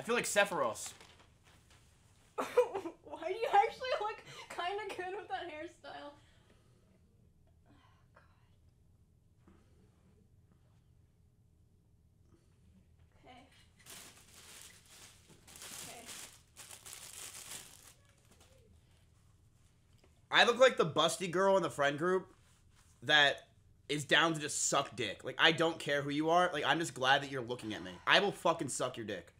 I feel like Sephiroth. Why do you actually look kind of good with that hairstyle? I look like the busty girl in the friend group that is down to just suck dick. Like, I don't care who you are. Like, I'm just glad that you're looking at me. I will fucking suck your dick.